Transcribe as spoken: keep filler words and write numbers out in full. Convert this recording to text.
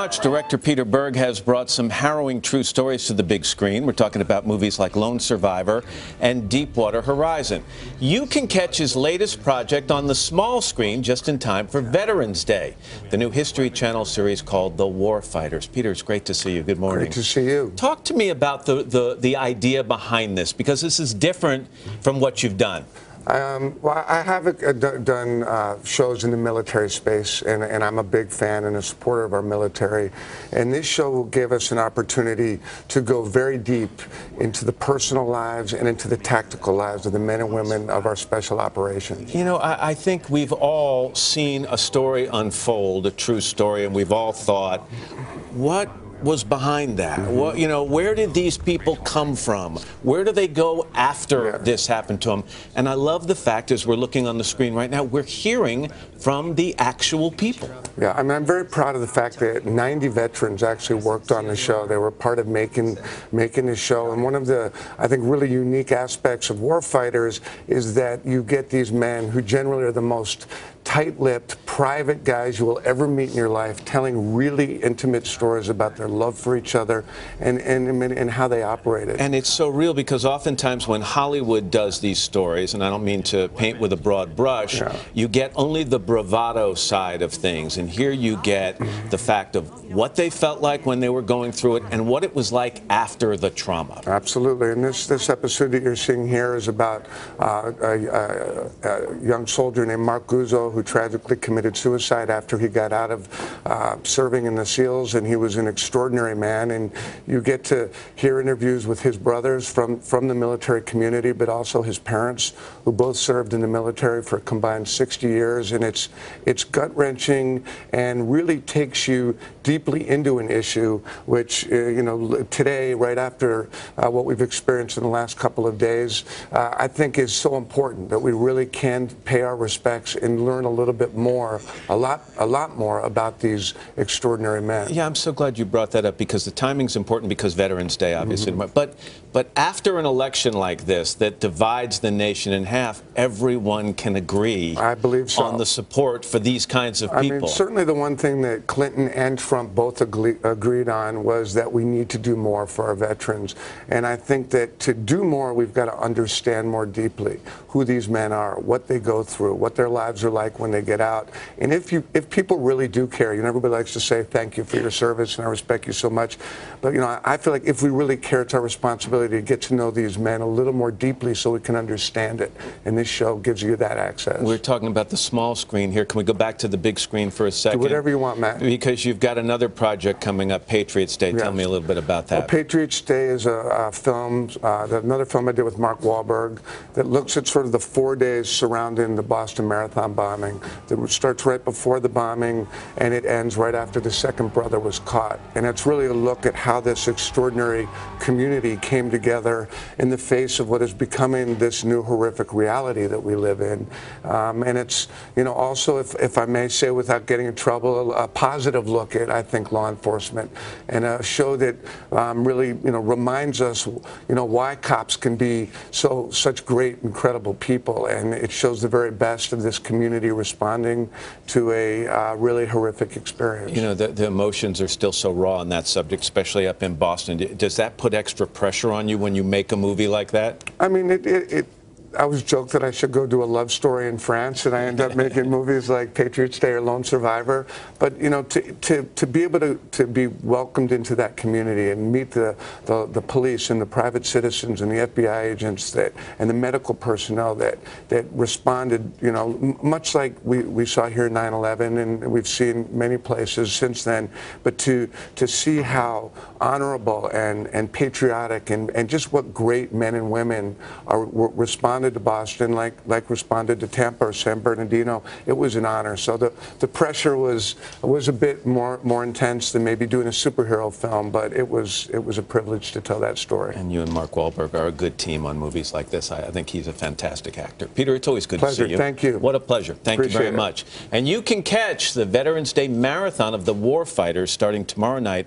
much. Director Peter Berg has brought some harrowing true stories to the big screen. We're talking about movies like Lone Survivor and Deepwater Horizon. You can catch his latest project on the small screen just in time for Veterans Day, the new History Channel series called The Warfighters. Peter, it's great to see you. Good morning. Great to see you. Talk to me about the, the, the idea behind this, because this is different from what you've done. Um, well, I have uh, done uh, shows in the military space, and, and I'm a big fan and a supporter of our military. And this show will give us an opportunity to go very deep into the personal lives and into the tactical lives of the men and women of our special operations. You know, I, I think we've all seen a story unfold, a true story, and we've all thought, what was behind that? Mm-hmm. Well, you know, where did these people come from? Where do they go after yeah. this happened to them? And I love the fact, as we're looking on the screen right now, we're hearing from the actual people. Yeah, I mean, I'm very proud of the fact that ninety veterans actually worked on the show. They were part of making making the show. And one of the, I think, really unique aspects of Warfighters is that you get these men who generally are the most tight-lipped, private guys you will ever meet in your life, telling really intimate stories about their love for each other and, and, and how they operated. And it's so real, because oftentimes when Hollywood does these stories, and I don't mean to paint with a broad brush, yeah. you get only the bravado side of things. And here you get the fact of what they felt like when they were going through it and what it was like after the trauma. Absolutely. And this, this episode that you're seeing here is about uh, a, a, a young soldier named Mark Guzzo, who tragically committed suicide after he got out of uh, serving in the SEALs, and he was an extraordinary man. And you get to hear interviews with his brothers from, from the military community, but also his parents, who both served in the military for a combined sixty years. And it's, it's gut-wrenching and really takes you deeply into an issue, which, uh, you know, today, right after uh, what we've experienced in the last couple of days, uh, I think is so important that we really can pay our respects and learn a little bit more, a lot, a lot more about these extraordinary men. Yeah, I'm so glad you brought that up, because the timing's important, because Veterans Day, obviously. Mm-hmm. But, but after an election like this that divides the nation in half, everyone can agree, I believe so, on the support for these kinds of people. I mean, certainly the one thing that Clinton and Trump both agree, agreed on was that we need to do more for our veterans. And I think that to do more, we've got to understand more deeply who these men are, what they go through, what their lives are like when they get out. And if you, if people really do care, you know, everybody likes to say thank you for your service and I respect you so much. But, you know, I feel like if we really care, it's our responsibility to get to know these men a little more deeply so we can understand it. And this show gives you that access. We're talking about the small screen here. Can we go back to the big screen for a second? Do whatever you want, Matt. Because you've got another project coming up, Patriots Day. Yes. Tell me a little bit about that. Well, Patriots Day is a, a film, uh, another film I did with Mark Wahlberg, that looks at sort of the four days surrounding the Boston Marathon bombing. That starts right before the bombing and it ends right after the second brother was caught. And it's really a look at how this extraordinary community came together in the face of what is becoming this new horrific reality that we live in. Um, and it's, you know, also, if, if I may say without getting in trouble, a, a positive look at, I think, law enforcement, and a show that um, really, you know, reminds us, you know, why cops can be so such great, incredible people. And it shows the very best of this community responding to a uh, really horrific experience. You know, the, the emotions are still so raw on that subject, especially up in Boston. Does that put extra pressure on you when you make a movie like that? I mean, it... it, it I was joked that I should go do a love story in France, and I end up making movies like Patriots Day or Lone Survivor. But, you know, to, to, to be able to, to be welcomed into that community and meet the, the, the police and the private citizens and the F B I agents that, and the medical personnel that, that responded, you know, much like we, we saw here in nine eleven, and we've seen many places since then, but to, to see how honorable and, and patriotic and, and just what great men and women are responding to Boston, like like responded to Tampa or San Bernardino. It was an honor. So the the pressure was was a bit more more intense than maybe doing a superhero film, but it was it was a privilege to tell that story. And you and Mark Wahlberg are a good team on movies like this. I, I think he's a fantastic actor. Peter, it's always good pleasure. to see you. Thank you. What a pleasure. Thank Appreciate you very it. much. And you can catch the Veterans Day Marathon of the Warfighters starting tomorrow night